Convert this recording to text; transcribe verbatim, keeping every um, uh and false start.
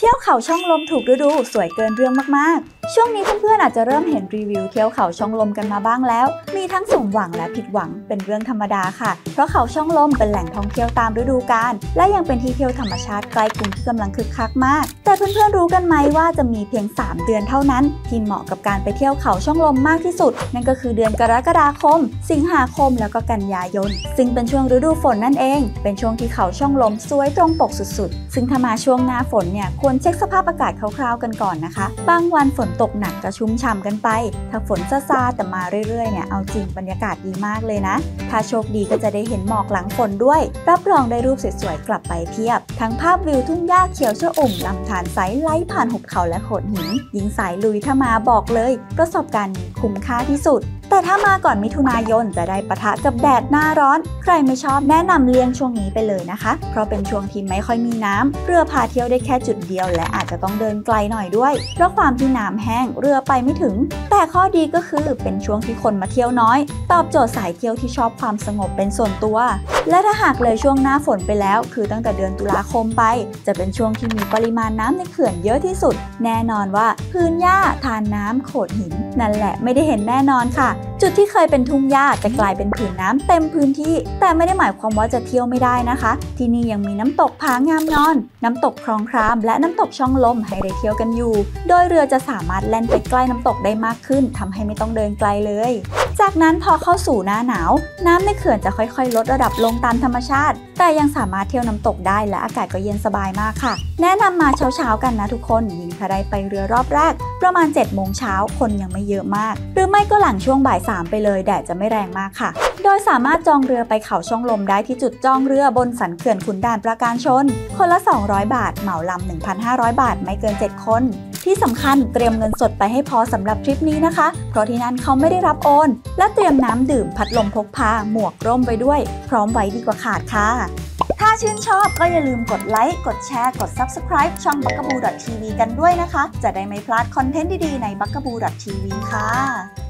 เที่ยวเขาช่องลมถูกฤดูสวยเกินเรื่องมากๆช่วงนี้เพื่อนๆอาจจะเริ่มเห็นรีวิวเที่ยวเขาช่องลมกันมาบ้างแล้วมีทั้งสมหวังและผิดหวังเป็นเรื่องธรรมดาค่ะเพราะเขาช่องลมเป็นแหล่งท่องเที่ยวตามฤดูกาลและยังเป็นที่เที่ยวธรรมชาติใกล้กรุงที่กำลังคึกคักมากแต่เพื่อนๆรู้กันไหมว่าจะมีเพียงสามเดือนเท่านั้นที่เหมาะกับการไปเที่ยวเขาช่องลมมากที่สุดนั่นก็คือเดือนกรกฎาคมสิงหาคมแล้วก็กันยายนซึ่งเป็นช่วงฤดูฝนนั่นเองเป็นช่วงที่เขาช่องลมสวยตรงปกสุดๆซึ่งถ้ามาช่วงหน้าฝนเนี่ยควรเช็คสภาพอากาศคร่าวๆกันก่อนนะคะบางวันฝนตกหนักกระชุ่มฉ่ำกันไปถ้าฝนซาซาแต่มาเรื่อยๆเนี่ยเอาจริงบรรยากาศดีมากเลยนะถ้าโชคดีก็จะได้เห็นหมอกหลังฝนด้วยรับรองได้รูปสวยๆกลับไปเพียบทั้งภาพวิวทุ่งหญ้าเขียวชอุ่มลำธารใสไหลผ่านหุบเขาและโขดหินยิงสายลุยถ้ามาบอกเลยประสบการณ์คุ้มค่าที่สุดแต่ถ้ามาก่อนมิถุนายนจะได้ปะทะกับแดดหน้าร้อนใครไม่ชอบแนะนำเลี่ยงช่วงนี้ไปเลยนะคะเพราะเป็นช่วงที่ไม่ค่อยมีน้ำเรือพาเที่ยวได้แค่จุดเดียวและอาจจะต้องเดินไกลหน่อยด้วยเพราะความที่น้ำแห้งเรือไปไม่ถึงแต่ข้อดีก็คือเป็นช่วงที่คนมาเที่ยวน้อยตอบโจทย์สายเที่ยวที่ชอบความสงบเป็นส่วนตัวและถ้าหากเลยช่วงหน้าฝนไปแล้วคือตั้งแต่เดือนตุลาคมไปจะเป็นช่วงที่มีปริมาณน้ำในเขื่อนเยอะที่สุดแน่นอนว่าพื้นหญ้าทานน้ำโขดหินนั่นแหละไม่ได้เห็นแน่นอนค่ะจุดที่เคยเป็นทุ่งหญ้าจะกลายเป็นผืนน้ำเต็มพื้นที่แต่ไม่ได้หมายความว่าจะเที่ยวไม่ได้นะคะที่นี่ยังมีน้ำตกผางามงอนน้ำตกคลองครามและน้ำตกช่องลมให้ได้เที่ยวกันอยู่โดยเรือจะสามารถแล่นไปใกล้น้ำตกได้มากขึ้นทำให้ไม่ต้องเดินไกลเลยจากนั้นพอเข้าสู่หน้าหนาวน้ำในเขื่อนจะค่อยๆลดระดับลงตามธรรมชาติแต่ยังสามารถเที่ยวน้ำตกได้และอากาศก็เย็นสบายมากค่ะแนะนำมาเช้าๆกันนะทุกคนยิ่งถ้าได้ไปเรือรอบแรกประมาณเจ็ดโมงเช้าคนยังไม่เยอะมากหรือไม่ก็หลังช่วงบ่ายสามไปเลยแดดจะไม่แรงมากค่ะโดยสามารถจองเรือไปเขาช่องลมได้ที่จุดจองเรือบนสันเขื่อนขุนด่านปราการชนคนละสองร้อยบาทเหมาลำ หนึ่งพันห้าร้อย บาทไม่เกินเจ็ดคนที่สำคัญเตรียมเงินสดไปให้พอสำหรับทริปนี้นะคะเพราะที่นั่นเขาไม่ได้รับโอนและเตรียมน้ำดื่มพัดลมพกพาหมวกร่มไปด้วยพร้อมไว้ดีกว่าขาดค่ะถ้าชื่นชอบก็อย่าลืมกดไลค์กดแชร์กด ซับสไครบ์ ช่อง บัคกะบู ดอท ทีวี กันด้วยนะคะจะได้ไม่พลาดคอนเทนต์ดีๆใน บัคกะบู ดอท ทีวี ค่ะ